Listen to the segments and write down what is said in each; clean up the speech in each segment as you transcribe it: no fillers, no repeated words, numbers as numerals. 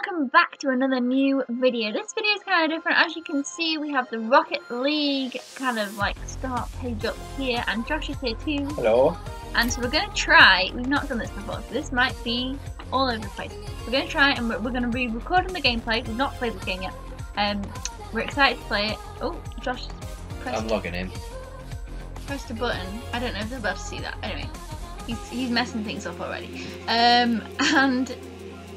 welcome back to another new video. This video is kind of different. As you can see, we have the Rocket League kind of like start page up here, and Josh is here too. Hello. And so we're going to try, we've not done this before, so this might be all over the place. We're going to try, and we're going to be recording the gameplay. We've not played this game yet. We're excited to play it. Oh, Josh pressed I'm logging in. Pressed a button. I don't know if they're about to see that. Anyway, he's messing things up already. And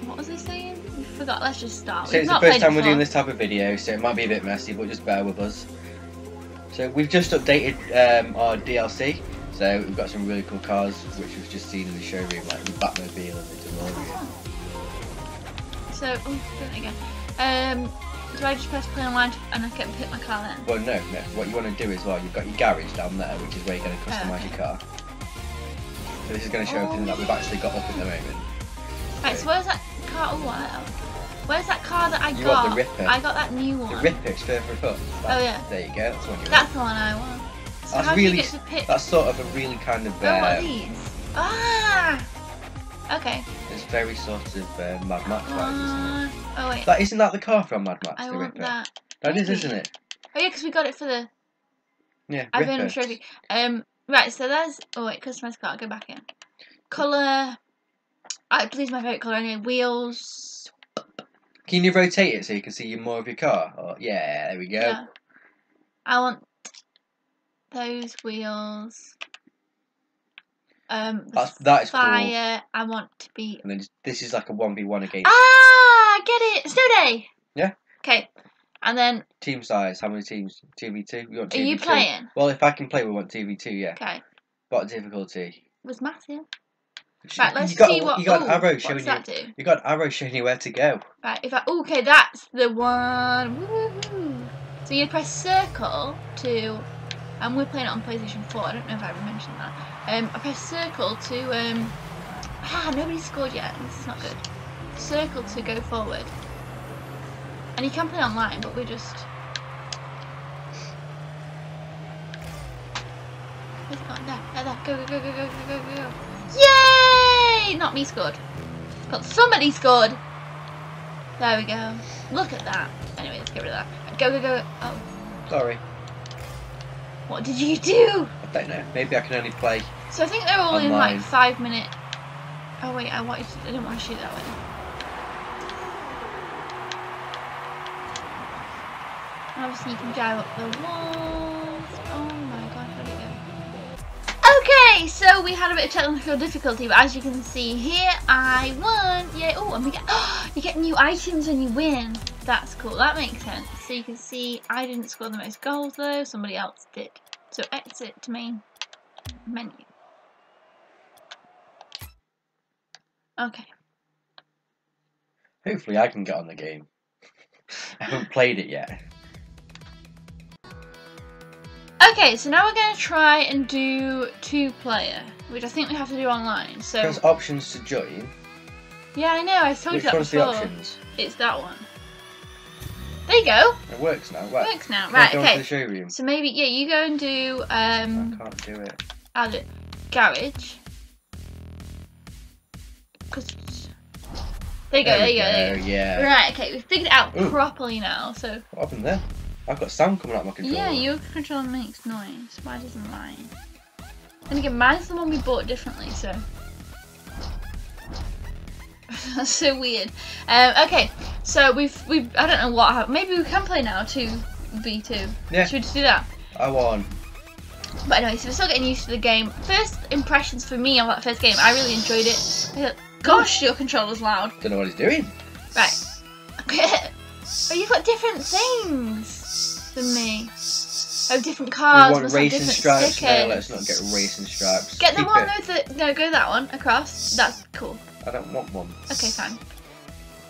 what was I saying? We forgot. Let's just start. So it's the first time we're doing this type of video, so it might be a bit messy, but just bear with us. So we've just updated our DLC, so we've got some really cool cars, which we've just seen in the showroom, like the Batmobile and the DeLorean. So, oh, done it again. So I just pressed play online and I kept hit my car then? Well, no. What you want to do is, well, you've got your garage down there, which is where you're going to customise your car. So this is going to show everything that we've actually got up at the moment. Right, so where's that car? Oh, wow. Where's that car that I got? You want the Ripper. I got that new one. The Ripper, it's further up. Oh, yeah. There you go, that's the one you want. That's the one I want. So that's how really, do you get to pick? That's sort of a really kind of... what are these? Ah! Okay. It's very sort of Mad Max, isn't it? Oh, wait. Like, isn't that the car from Mad Max, the Ripper? That. That is, isn't it? Oh, yeah, because we got it for the... Yeah, I've earned a trophy. Right, so there's... Oh, wait, customise car, go back in. Colour... I believe my favourite colour anyway. Wheels. Can you rotate it so you can see more of your car? Or, yeah, there we go. Yeah. I want those wheels. That is fire. Cool. I want to be. And then just, this is like a 1v1 against. Ah, get it. Snow day. Yeah. Okay, and then. Team size. How many teams? 2v2. We want 2v2. Are you playing? Well, if I can play, we want 2v2. Yeah. Okay. What difficulty? It was massive. Right, let's see what you got. An arrow showing you. What does that do? You got an arrow showing you where to go. Right, if I okay, that's the one. Woo-hoo-hoo. So you press circle to, and we're playing it on PlayStation 4. I don't know if I ever mentioned that. I press circle to nobody scored yet. This is not good. Circle to go forward, and you can play online, but we're just. There's not there. Go. Yay! Not me scored. But somebody scored. There we go. Look at that. Anyway, let's get rid of that. Go. Oh. Sorry. What did you do? I don't know. Maybe I can only play. So I think they're all online. In like 5 minute. Oh wait, I didn't want to shoot that one. Obviously, you can drive up the walls. Oh my god, how do you go? Okay, so we had a bit of technical difficulty, but as you can see here, I won! Yay! Oh, and we get you get new items when you win. That's cool. That makes sense. So you can see I didn't score the most goals though. Somebody else did. So exit to main menu. Okay. Hopefully, I can get on the game. I haven't played it yet. Okay, so now we're going to try and do 2-player, which I think we have to do online. So there's options to join. Yeah, I know. I told you that before. Which one's the options? It's that one. There you go. It works now. Right. It works now. Right. Go okay. The showroom. So maybe yeah, you go and do. I can't do it. Add it. Garage. There you go. There you go. Yeah. Right. Okay, we figured it out properly now. So. What happened there? I've got sound coming out of my controller. Yeah, your controller makes noise. Why doesn't mine? And again, mine's the one we bought differently, so. That's so weird. Okay, so we've I don't know what happened. Maybe we can play now 2v2. Yeah. Should we just do that? I won. But anyway, so we're still getting used to the game. First impressions for me on that first game, I really enjoyed it. I thought, gosh, your controller's loud. Don't know what he's doing. Right. Okay. But you've got different things than me. Oh, different cars. We want must racing have different stripes. No, let's not get racing stripes. Get the Keep one with no, go that one across. That's cool. I don't want one. Okay, fine.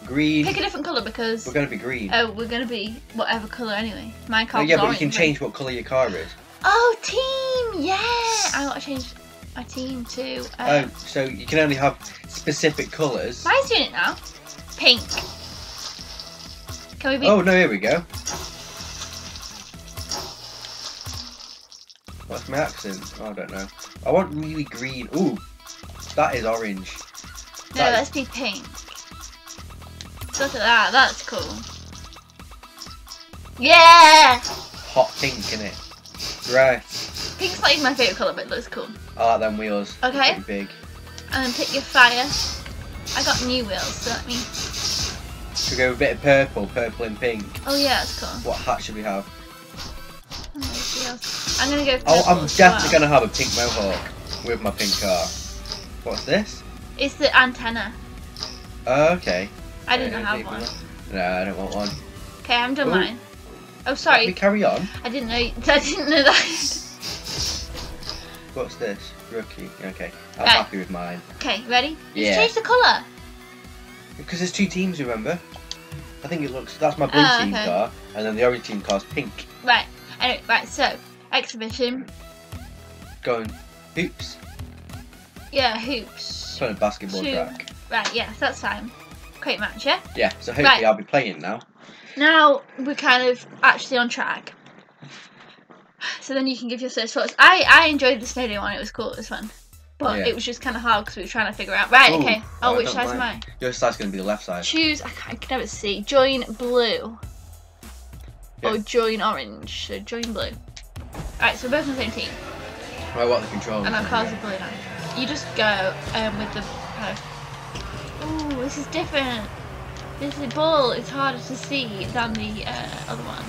Green. Pick a different colour because we're gonna be green. Oh, we're gonna be whatever colour anyway. My car's orange. Yeah, but you can change what colour your car is. Oh, team. Yeah, I want to change my team too. Oh, so you can only have specific colours. Mine's doing it now. Pink. Oh no, here we go. What's my accent? Oh, I don't know. I want really green. Ooh, that is orange. No, let's be pink. Look at that, that's cool. Yeah! Hot pink, innit? Right. Pink's not even my favourite colour, but it looks cool. I like them wheels. Okay. They're pretty big. And then pick your fire. I got new wheels, so let me... Should we go with a bit of purple, purple and pink? Oh yeah, that's cool. What hat should we have? I'm going to go purple. Oh, I'm definitely going to have a pink mohawk with my pink car. What's this? It's the antenna. Oh, okay. I didn't have one. No, I don't want one. Okay, I'm done mine. Oh, sorry. Let me carry on. I didn't know that. What's this? Rookie. Okay, I'm happy with mine. Okay, ready? Yeah. You changed the colour. Because there's two teams, remember? I think it looks... That's my blue team car, and then the orange team car's pink. Right. Anyway, right, so, exhibition. Going hoops? Yeah, hoops. On a basketball track. Right, yeah, that's fine. Great match, yeah? Yeah, so hopefully I'll be playing now. Now, we're kind of actually on track. So then you can give your search thoughts. I enjoyed the snowday one, it was cool, it was fun. But it was just kind of hard because we were trying to figure out. Right, ooh, okay. Oh, which side's mine? Your side's going to be the left side. Choose, I can never see. Join blue. Yeah. Or join orange, so join blue. Alright, so we're both on the same team. Right, what are the controls? And our cars are blue now. You just go with the... oh, this is different. This ball is harder to see than the other one.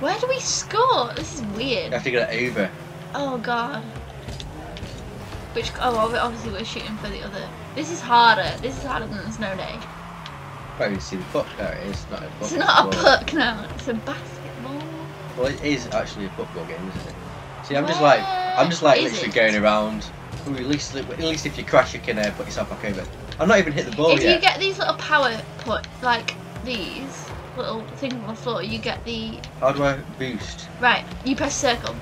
Where do we score? This is weird. You have to get it over. Oh, God. Which... oh, obviously we're shooting for the other. This is harder. This is harder than the snow day. Probably see the puck. There it is. Not a puck. It's not a puck now. It's a basketball. Well, it is actually a football game, isn't it? See, I'm just like literally going around. Ooh, at least if you crash, you can put yourself back over. I've not even hit the ball yet. If you get these little power put like these little things on the floor, you get the. How do I boost? Right, you press circle.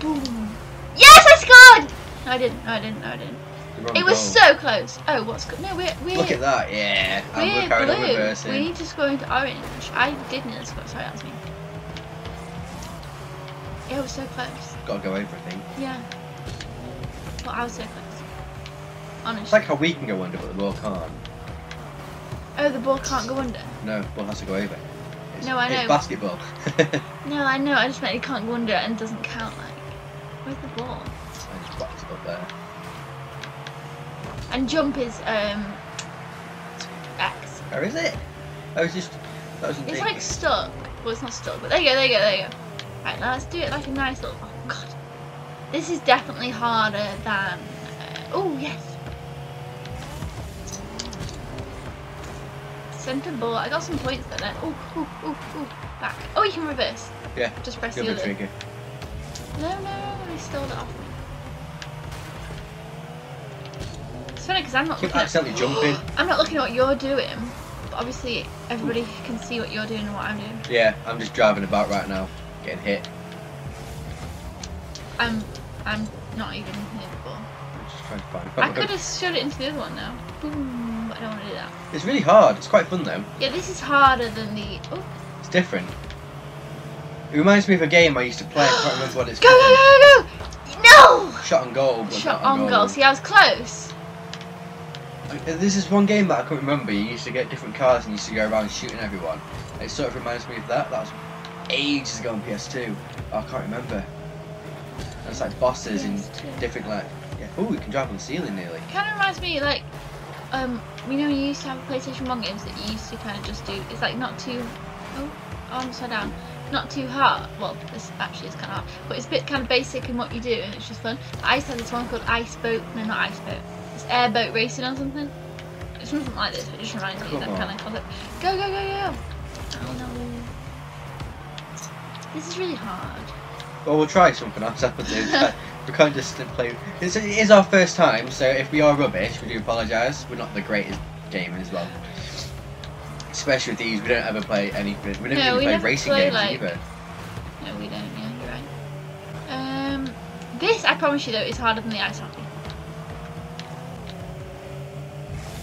Boom. Yes, I scored. No, I didn't. No, I didn't. No, I didn't. It was so close. Oh, what's good? No, we're look at that. Yeah, we're carrying on reversing. We need to score into orange. I didn't score. Sorry, that's me. Yeah, we're so close. Gotta go over, I think. Yeah. Well, I was so close. Honestly. It's like how we can go under, but the ball can't. Oh, the ball can't go under. No, the ball has to go over. It's, no, I know. It's basketball. No, I know. I just meant it can't go under and doesn't count. Like, where's the ball? I just whacked it up there. And jump is X. Where is it? I was just. That was it's like stuck. Well, it's not stuck, but there you go, there you go, there you go. Right, now let's do it like a nice little. Oh God, this is definitely harder than. Oh yes. Centre ball. I got some points there. Oh, oh, oh, oh. Back. Oh, you can reverse. Yeah. Just press the other. No, he stole it off me. Because I'm not looking at, jumping. I'm not looking at what you're doing, but obviously everybody can see what you're doing and what I'm doing. Yeah, I'm just driving about right now, getting hit. I'm not even hitting the ball. I'm just trying to find it. I could have shot it into the other one now. Boom! I don't want to do that. It's really hard. It's quite fun though. Yeah, this is harder than the. Oh. It's different. It reminds me of a game I used to play. I can't remember what it's called. Go! No! Shot on goal. But shot on goal. See, I was close. This is one game that I can't remember. You used to get different cars and you used to go around shooting everyone. It sort of reminds me of that. That was ages ago on PS2. Oh, I can't remember. And it's like bosses in different like. Yeah. Oh, you can drive on the ceiling nearly. Kind of reminds me like, you know, you used to have PlayStation 1 games that you used to kind of just do. It's like not too. Oh, I'm upside down. Not too hard. Well, this actually is kind of hard, but it's a bit kind of basic in what you do, and it's just fun. I used to have this one called Ice Boat. No, not Ice Boat. Airboat racing or something. It's nothing like this, but it just reminds me of that kind of concept. Go, go, go, go! Oh no. This is really hard. Well, we'll try something else after this. We can't just play. It is our first time, so if we are rubbish, we do apologise. We're not the greatest gamers as well. Especially with these, we don't ever play anything. We don't even play racing games either. No, we don't, yeah, you're right. This, I promise you though, is harder than the ice hockey.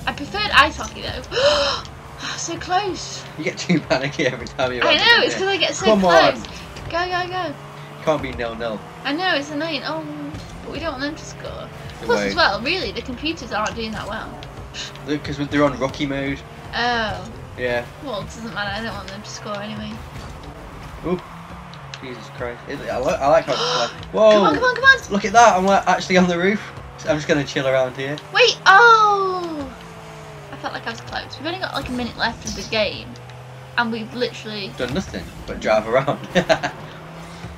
I preferred ice hockey though. Oh, so close. You get too panicky every time you're. I know, it's because I get so close. Go, go, go. Can't be 0-0. I know, it's annoying. Oh, but we don't want them to score. Plus, as well, really, the computers aren't doing that well. Look, because they're on rookie mode. Oh. Yeah. Well, it doesn't matter. I don't want them to score anyway. Ooh. Jesus Christ. I like how it's like. Whoa! Come on, come on, come on! Look at that! I'm actually on the roof. I'm just gonna chill around here. Wait! Oh! I felt like I was close. We've only got like a minute left of the game, and we've literally done nothing but drive around.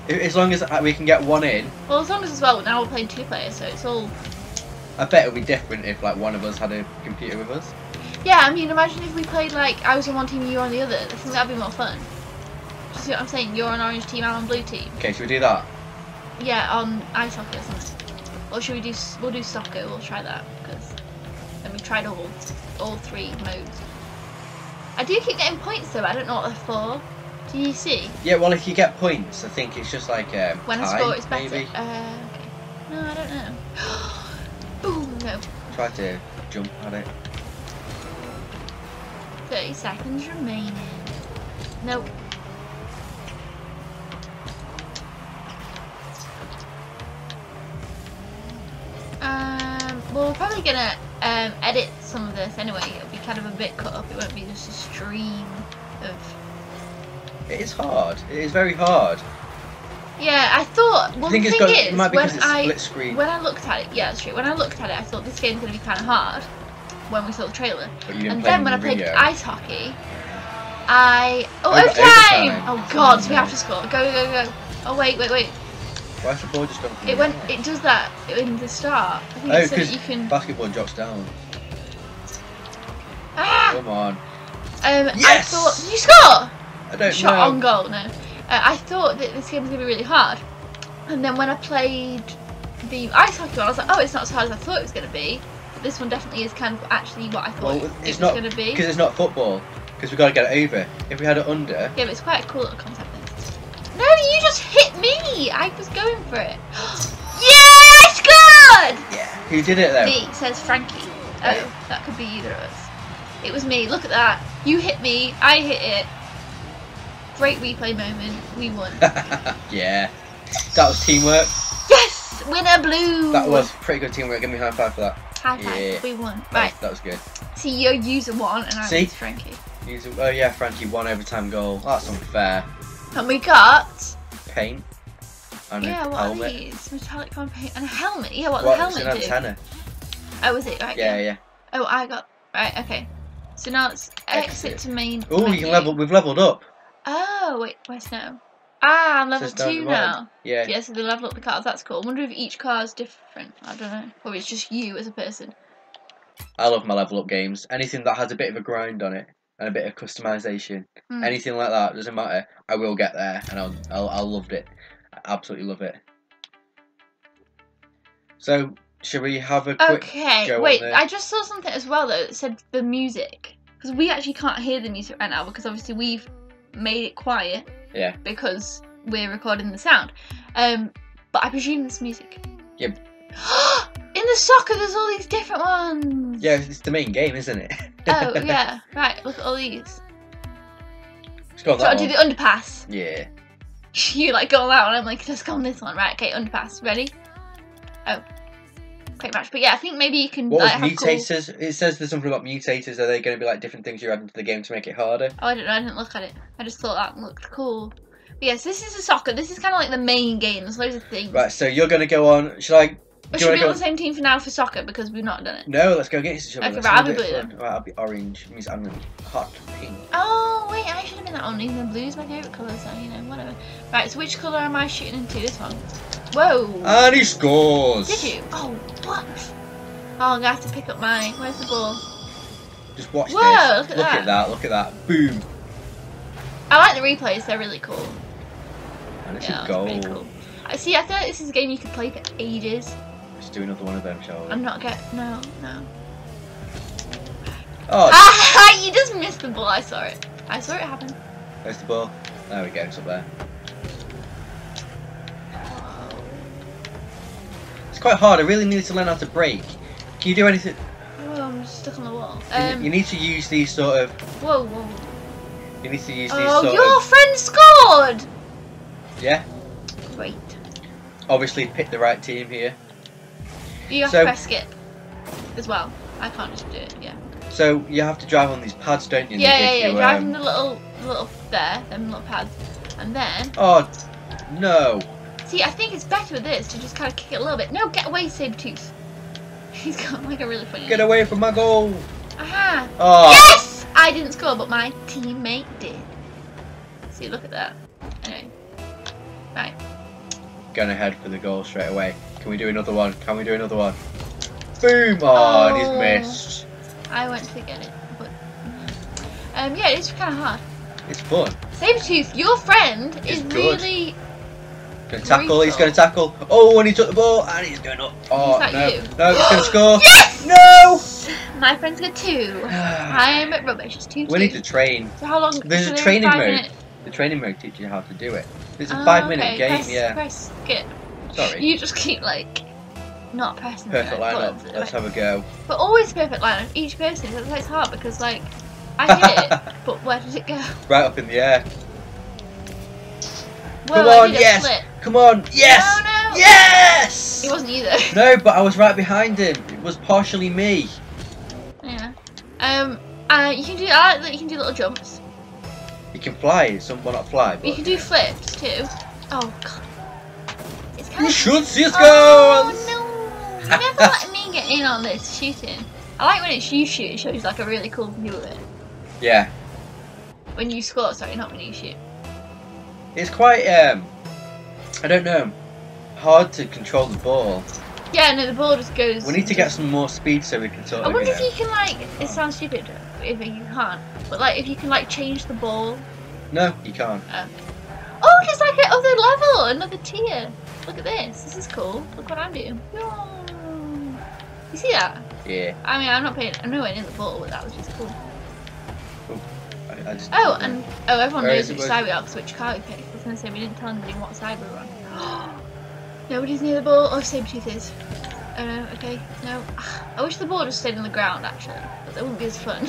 As long as we can get one in. Well, as long as well. Now we're playing two players, so it's all. I bet it would be different if like one of us had a computer with us. Yeah, I mean, imagine if we played like I was on one team, you on the other. I think that'd be more fun. You see what I'm saying? You're on orange team, I'm on blue team. Okay, should we do that? Yeah, on ice hockey or something. Or should we do? We'll do soccer. We'll try that because then we tried all three modes. I do keep getting points though. I don't know what they're for. Do you see? Yeah, well, if you get points, I think it's just like when I score, it's better. Maybe. Okay. No, I don't know. Oh no! Try to jump at it. 30 seconds remaining. Nope. Well, we're probably gonna edit some of this anyway. It'll be kind of a bit cut up. It won't be just a stream of. It is hard. It is very hard. Yeah, I thought. Well, the thing is, when I looked at it, yeah, that's true. When I looked at it, I thought this game's gonna be kind of hard. When we saw the trailer, and then when I played ice hockey, I overtime! Oh God, so we have to score. Go, go, go! Oh wait, wait, wait! Why's the ball just gone? It does that in the start. I think it's so that you can. Basketball drops down. Ah! Come on! Yes! I thought did you score? I don't know. Shot on goal, no. I thought that this game was going to be really hard. And then when I played the ice hockey one, I was like, oh, it's not as hard as I thought it was going to be. But this one definitely is kind of actually what I thought it was going to be. Because it's not football. Because we've got to get it over. If we had it under... Yeah, but it's quite a cool little concept. No, you just hit me! I was going for it. Yeah, I scored! Yeah. Who did it, though? D says Frankie. Oh, that could be either of us. It was me. Look at that. You hit me. I hit it. Great replay moment, we won. Yeah, that was teamwork. Yes, winner blue. That was pretty good teamwork. Give me a high five for that. High five, yeah. We won. Right, that was good. See, you're user one and I was Frankie. User, oh yeah, Frankie won overtime goal. That's unfair. And we got paint. And yeah, what helmet. Are these? Metallic chrome paint and a helmet. Yeah, what the helmet do? Antenna. Oh, was it right? Yeah, yeah. Oh, I got right. Okay, so now it's exit to main. Oh, you can level. We've leveled up. Oh, wait, where's now? Ah, I'm level 2 now. Yeah. Yeah, so they level up the cars, that's cool. I wonder if each car's different. I don't know. Or it's just you as a person. I love my level up games. Anything that has a bit of a grind on it and a bit of customisation. Mm. Anything like that, doesn't matter. I will get there and I loved it. I absolutely love it. So, should we have a quick go wait, on the... I just saw something as well though that said the music. Because we actually can't hear the music right now because obviously we've made it quiet, yeah, because we're recording the sound, but I presume it's music. Yep. In the soccer there's all these different ones. Yeah, it's the main game, isn't it? Oh yeah, right, look at all these. Just go on that one. Do the underpass. Yeah. You like go on that one, I'm like just go on this one. Right, okay, underpass, ready? Oh, quick match. But yeah, I think maybe you can. What like, mutators? Cool... It says there's something about mutators. Are they going to be like different things you're adding to the game to make it harder? Oh, I don't know. I didn't look at it. I just thought that looked cool. But yes, this is a soccer. This is kind of like the main game. There's loads of things. Right. So you're going to go on. Should I? Should we be on the same team for now for soccer because we've not done it? No, let's go against each other. Okay, right, I'll be blue then. Right, I'll be orange. It means I'm going to be hot pink. Oh wait, I should have been that one. Even blue's my favourite colour, so you know whatever. Right. So which colour am I shooting into? This one. Whoa! And he scores! Did you? Oh, what? Oh, I'm going to have to pick up mine. Where's the ball? Just watch this. Whoa, look at that. Look at that, look at that. Boom. I like the replays, they're really cool. And it's a goal. Really cool. See, I feel like this is a game you could play for ages. Let's do another one of them, shall we? I'm not getting... No, no. Oh! Ah, you just missed the ball, I saw it. I saw it happen. Where's the ball? There we go, it's up there. It's quite hard. I really need to learn how to brake. Can you do anything? Oh, I'm stuck on the wall. You need to use these sort of. Whoa, whoa. You need to use these. Oh, sort your of... friend scored. Yeah. Great. Obviously, pick the right team here. You have to press skip as well. I can't just do it. Yeah. So you have to drive on these pads, don't you? Yeah. Drive on them little pads, and then. Oh no. See, I think it's better with this to just kind of kick it a little bit. No, get away, Sabertooth. He's got like a really funny. Get away from my goal. Aha. Oh. Yes, I didn't score, but my teammate did. See, look at that. Anyway, right. Going ahead for the goal straight away. Can we do another one? Can we do another one? Boom! Oh, he's missed. I went to get it, but yeah, it's kind of hard. It's fun. Sabertooth, your friend is really. Gonna tackle. He's gonna tackle. Oh, and he took the ball, and he's going up. Oh no! You? No, he's gonna score. Yes! No! My friend's got 2. I'm rubbish. It's 2-2. We need to train. So how long? There's a training mode. The training mode teaches you how to do it. It's a 5-minute game. Press skip. Sorry. You just keep like not pressing. Perfect lineup. Let's have a go. But always perfect lineup. Each person. That's why it's hard because like I hit it, but where did it go? Right up in the air. Well, come on, yes! Come on, yes! No, no! Yes! It wasn't either. No, but I was right behind him. It was partially me. Yeah. You can do that. You can do little jumps. You can fly. Some will not fly. But you can do flips too. Oh god. It's kind of. You should see us go. Oh no! You never let me get in on this shooting. I like when it's you shoot. It shows like a really cool view of it. Yeah. When you score, sorry, not when you shoot. It's quite, I don't know, hard to control the ball. Yeah, no, the ball just goes... We need to get some more speed so we can sort of... I wonder if you can, like, it sounds stupid if you can't, but, like, if you can, like, change the ball. No, you can't. Oh, there's, like, another level, another tier. Look at this. This is cool. Look what I'm doing. Whoa. You see that? Yeah. I mean, I'm not playing, I'm nowhere near the ball, but that was just cool. Oh, and everyone knows which side we are because which car we picked. I was going to say we didn't tell anybody what side we were on. Nobody's near the ball. Oh, Sabertooth is. Oh no, okay, no. I wish the ball just stayed on the ground actually, but that wouldn't be as fun.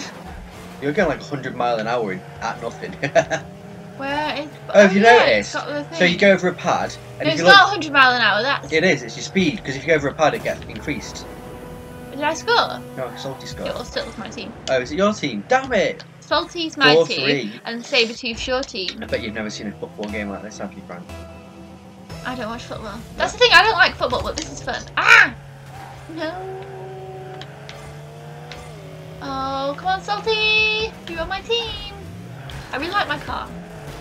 You're going like 100 miles an hour at nothing. Where is? Oh, have you noticed? So you go over a pad. And no, it's not 100 miles an hour. That's it is. It's your speed because if you go over a pad, it gets increased. But did I score? No, Salty scored. It was still my team. Oh, is it your team? Damn it! Salty's my team, and Sabertooth's your team. I bet you've never seen a football game like this, have you, Fran? I don't watch football. That's the thing, I don't like football, but this is fun. Ah! No. Oh, come on, Salty! You're on my team! I really like my car.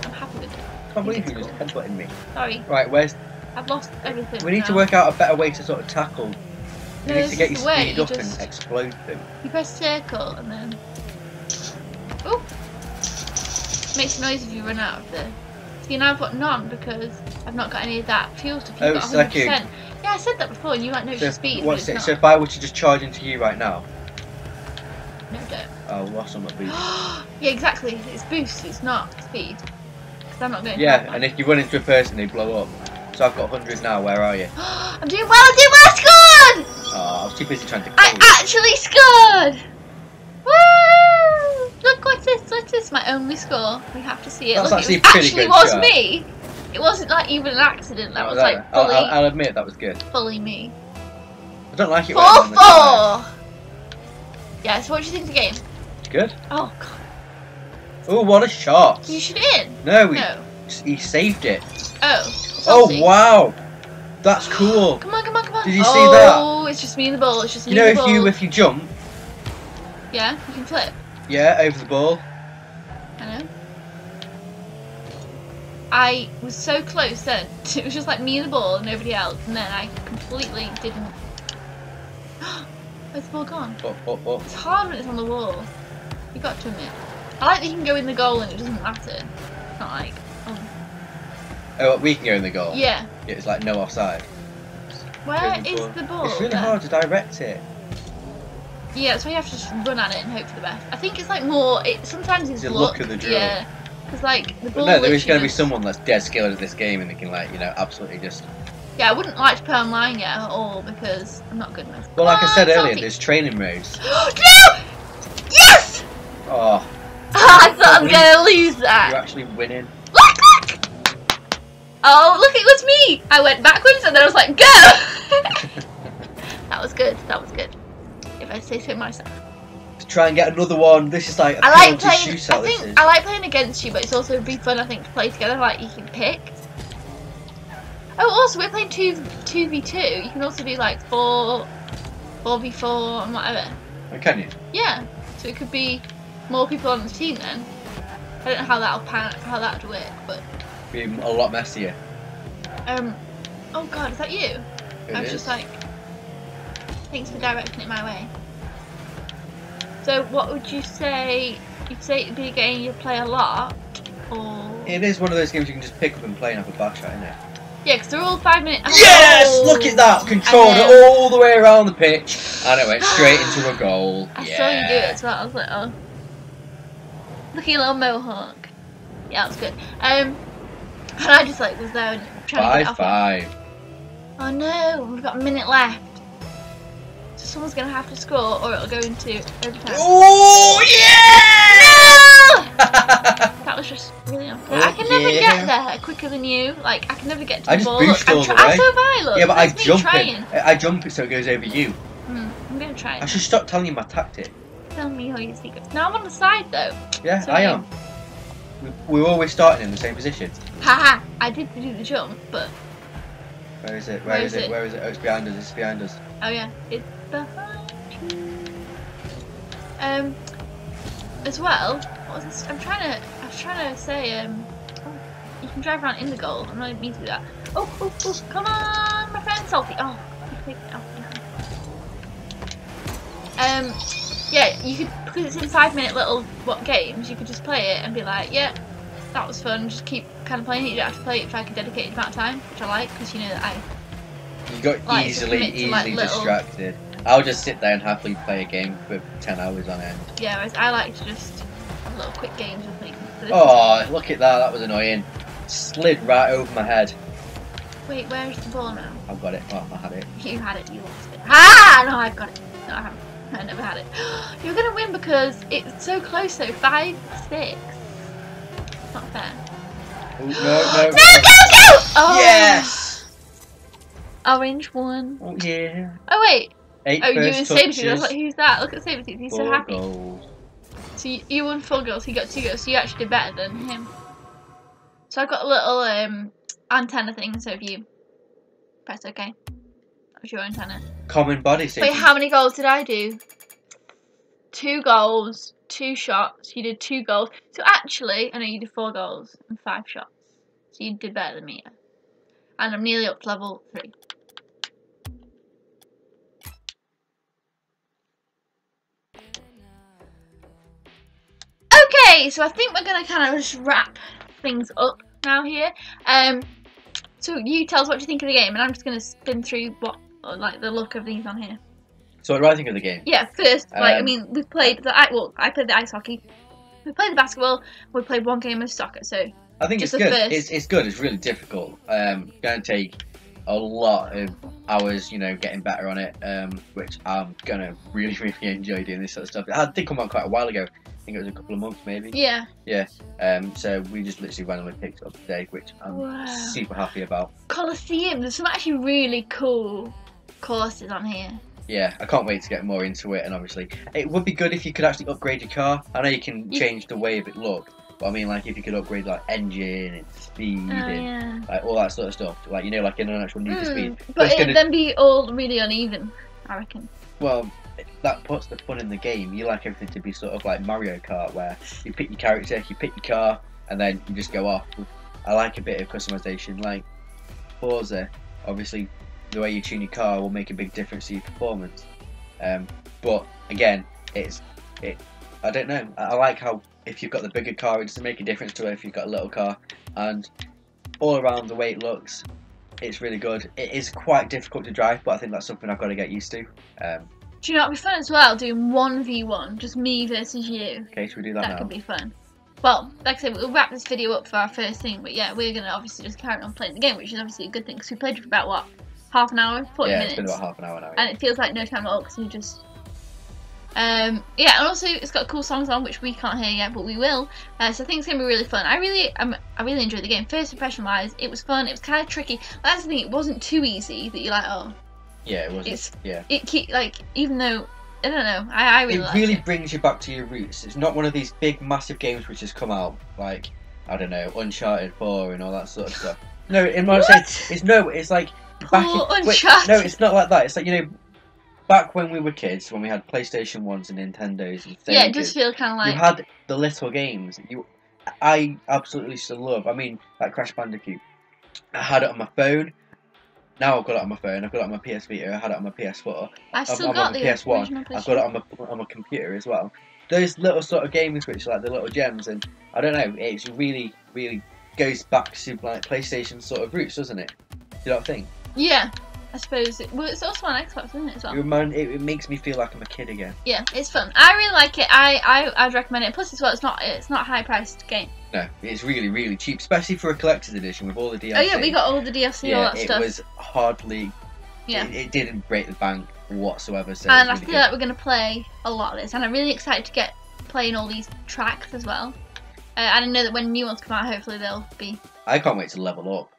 I'm happy with it. I can't believe you just headbutted me. Sorry. Right, where's... I've lost everything. We need to work out a better way to sort of tackle. You need to get your speed up and explode them. You press circle, and then... Oh! Makes a noise if you run out of the... See, now I've got none because I've not got any of that fuel to keep it 100%. Like yeah, I said that before and you might know your speed. What's it? So if I were to just charge into you right now? No, don't. Oh, what's on my boost? Yeah, exactly. It's boost, it's not speed. Because I'm not going to and if you run into a person, they blow up. So I've got 100 now, where are you? I'm doing well, I scored! Oh, I was too busy trying to... I actually scored! Look, what's this? What's this? My only score. We have to see it. Look, actually it was, me. It wasn't like even an accident. That was like fully. I'll admit that was good. Fully me. I don't like it. 4-4. Yeah. So what do you think of the game? It's good. Oh god. Oh, what a shot! You should in. No, he saved it. Oh. Salty. Oh wow. That's cool. Come on, come on, come on. Did you see that? Oh, it's just me and the ball. It's just me and the ball. You know, if you jump. Yeah, you can flip. Yeah, over the ball. I know. I was so close then. It was just like me and the ball and nobody else. And then I completely didn't... Where's the ball gone? Up. It's hard when it's on the wall. You got to admit. I like that you can go in the goal and it doesn't matter. It's not like... Oh, we can go in the goal? Yeah. It's like no offside. Where is the ball? It's really hard to direct it. Yeah, that's why you have to just run at it and hope for the best. I think it's like more. Sometimes it's luck of the drill. Yeah, because like the ball. But no, there is going to be someone that's dead skilled at this game and they can like absolutely just. Yeah, I wouldn't like to play online yet at all because I'm not good enough. Well, like I said earlier, there's training modes. No! Yes! Oh. I thought I was going to lose that. You're actually winning. Look! Look! Oh, look! It was me. I went backwards and then I was like, go. That was good. That was good. I say so myself. to try and get another one. This is like a I like playing against you, but it's also be fun, I think, to play together. Like you can pick. Oh, also we're playing 2v2. You can also do like 4v4 and whatever. Oh, can you? Yeah. So it could be more people on the team then. I don't know how that'll pan, how that'd work, but be a lot messier. Oh god, is that you? I was just like, thanks for directing it my way. So what would you say? You'd say it'd be a game you play a lot, or it is one of those games you can just pick up and play and have a bash at, isn't it? Yeah, because they're all 5 minutes. Yes! Oh. Look at that! Controlled it all the way around the pitch, and it went straight into a goal. I saw you do it as well. I was like, oh, look at your little mohawk. Yeah, that's good. And I just like was there and trying to get it off. Oh no, we've got a minute left. So someone's gonna have to score, or it'll go into overtime. Oh yeah! No! That was just really unfair. I can never get there quicker than you. Like I can never get to the ball. I just boosted all the way. I'm so violent. Yeah, but I jump it. I jump it so it goes over you. I'm gonna try it. I should stop telling you my tactic. Tell me all your secrets. Now I'm on the side though. Yeah, so I am. We're always starting in the same position. Haha! I did do the jump, but. Where is it? Where is it? Where is it? Oh, it's behind us. It's behind us. Oh yeah, it's behind you. As well. What was this? I was trying to say. You can drive around in the goal. I'm not even mean to do that. Oh, oh, oh! Come on, my friend, Salty. Oh, no. Yeah, you could, because it's in 5 minute little games. You could just play it and be like, yeah, that was fun. Just keep kind of playing it. You don't have to play it for like a dedicated amount of time, which I like because you know that I. You got like easily like distracted. I'll just sit there and happily play a game for 10 hours on end. Yeah, whereas I like to just have little quick games with me. Oh, look at that! That was annoying. Slid right over my head. Wait, where's the ball now? I've got it. Oh, I had it. You had it. You lost it. Ah! No, I've got it. No, I haven't. I never had it. You're gonna win because it's so close though. 5-6. Not fair. Ooh, no, no, no, go, go! Oh. Yes. Orange one. Oh yeah. Oh wait. Oh, you and Sabertooth. I was like, who's that? Look at Sabertooth. He's so happy. Goals. So you won 4 goals. He got 2 goals. So you actually did better than him. So I've got a little antenna thing. So if you press OK. Your antenna. Common body situation. Wait, how many goals did I do? 2 goals, 2 shots. You did 2 goals. So actually, I know you did 4 goals and 5 shots. So you did better than me. Yeah. And I'm nearly up to level 3. Okay, so I think we're gonna kind of just wrap things up now here. So you tell us what you think of the game, and I'm just going to spin through what, like, the look of these on here. So what do I think of the game? Yeah, first, like, I mean, we've played the, well, I played the ice hockey, we played the basketball, we played 1 game of soccer, so I think it's good. It's good. It's really difficult. Going to take a lot of hours, you know, getting better on it, which I'm going to really enjoy doing this sort of stuff. It did come out quite a while ago. I think it was a couple of months maybe. Yeah. Yeah. So we just literally randomly picked it up today, which I'm super happy about. Colosseum, there's some actually really cool courses on here. Yeah, I can't wait to get more into it, and obviously it would be good if you could actually upgrade your car. I know you can change the way of it look, but I mean like if you could upgrade like engine and speed and like all that sort of stuff. Like you know, like in an actual Need for Speed. But it'd then be all really uneven, I reckon. Well, that puts the fun in the game. You like everything to be sort of like Mario Kart, where you pick your character, you pick your car, and then you just go off. I like a bit of customization, like Forza. Obviously, the way you tune your car will make a big difference to your performance. But again, I don't know. I like how if you've got the bigger car, it doesn't make a difference to it if you've got a little car. And all around the way it looks, it's really good. It is quite difficult to drive, but I think that's something I've got to get used to. Do you know what would be fun as well? Doing 1v1, just me versus you. Okay, should we do that now? That could be fun. Well, like I said, we'll wrap this video up for our first thing, but yeah, we're going to obviously just carry on playing the game, which is obviously a good thing, because we played for about, what, half an hour? 40 minutes? Yeah, it's been about half an hour now. Yeah. And it feels like no time at all, because you just... yeah, and also it's got cool songs on, which we can't hear yet, but we will. So I think it's going to be really fun. I really enjoyed the game. First impression-wise, it was fun, it was kind of tricky. That's the thing, it wasn't too easy that you're like, oh... Yeah, it wasn't. It like even though I don't know. I really like it. It really brings you back to your roots. It's not one of these big, massive games which has come out like, I don't know, Uncharted 4 and all that sort of stuff. No, in my sense, it's no. It's like back in, wait, no, it's not like that. It's like, you know, back when we were kids, when we had PlayStation 1s and Nintendos and things. Yeah, it does feel kind of like you had the little games. I absolutely used to love. I mean, like Crash Bandicoot. I had it on my phone. Now I've got it on my phone. I've got it on my PS Vita. I had it on my PS4. I've still got the PS1. I've got it on my computer as well. Those little sort of games, which are like the little gems, and I don't know. It's really, really goes back to like PlayStation sort of roots, doesn't it? You know what I think? Yeah, I suppose. Well, it's also on Xbox, isn't it? As well. It makes me feel like I'm a kid again. Yeah, it's fun. I really like it. I'd recommend it. Plus, as well, it's not a high-priced game. No, it's really, really cheap, especially for a collector's edition with all the DLC. Oh yeah, we got all the DLC, yeah, all that stuff. It was hardly. Yeah. It didn't break the bank whatsoever. So and I feel like we're going to play a lot of this, and I'm really excited to get playing all these tracks as well. And I know that when new ones come out, hopefully they'll be. I can't wait to level up.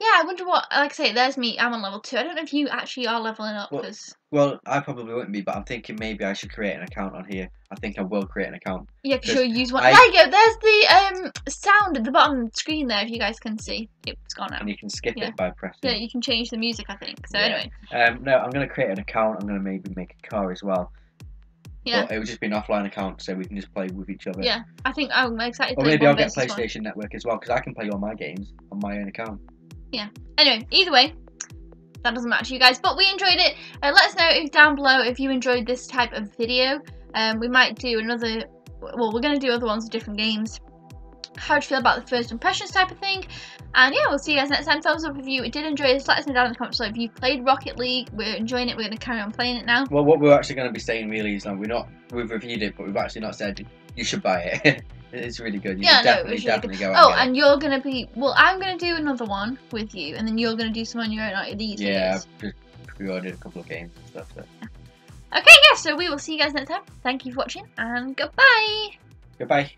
Yeah, I wonder what. Like I say, there's me. I'm on level 2. I don't know if you actually are leveling up. Well, I probably wouldn't be, but I'm thinking maybe I should create an account on here. I think I will create an account. Yeah, because you'll use one. There you go. There's the sound at the bottom of the screen there. If you guys can see, it's gone out. And you can skip it by pressing. Yeah, you can change the music, I think. So anyway. No, I'm gonna create an account. I'm gonna maybe make a car as well. Yeah. But it would just be an offline account, so we can just play with each other. Yeah, I think I'm excited. Or maybe I'll get PlayStation Network as well, because I can play all my games on my own account. Yeah. Anyway, either way, that doesn't matter to you guys, but we enjoyed it. Let us know down below if you enjoyed this type of video. We might do another. Well, we're going to do other ones with different games. How do you feel about the first impressions type of thing? And yeah, we'll see you guys next time. Thumbs up if you did enjoy this. Let us know down in the comments below if you played Rocket League. We're enjoying it. We're going to carry on playing it now. Well, what we're actually going to be saying really is, like, we've reviewed it, but we've actually not said you should buy it. It's really good. You should definitely go out. Oh, and you're going to be. Well, I'm going to do another one with you, and then you're going to do some on your own. Like these. Yeah, videos. I've just pre-ordered a couple of games and stuff. So. Okay, yeah. So we will see you guys next time. Thank you for watching, and goodbye. Goodbye.